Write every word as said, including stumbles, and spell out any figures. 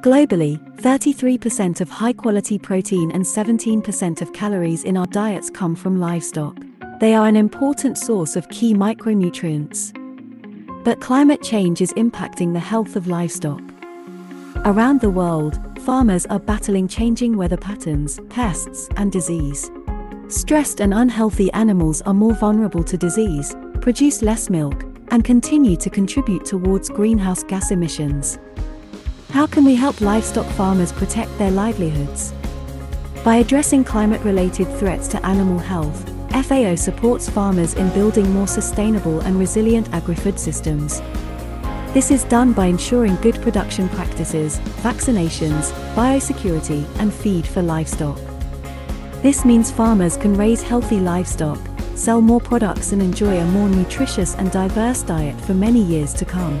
Globally, thirty-three percent of high-quality protein and seventeen percent of calories in our diets come from livestock. They are an important source of key micronutrients. But climate change is impacting the health of livestock. Around the world, farmers are battling changing weather patterns, pests, and disease. Stressed and unhealthy animals are more vulnerable to disease, produce less milk, and continue to contribute towards greenhouse gas emissions. How can we help livestock farmers protect their livelihoods? By addressing climate-related threats to animal health, F A O supports farmers in building more sustainable and resilient agri-food systems. This is done by ensuring good production practices, vaccinations, biosecurity, and feed for livestock. This means farmers can raise healthy livestock, sell more products, and enjoy a more nutritious and diverse diet for many years to come.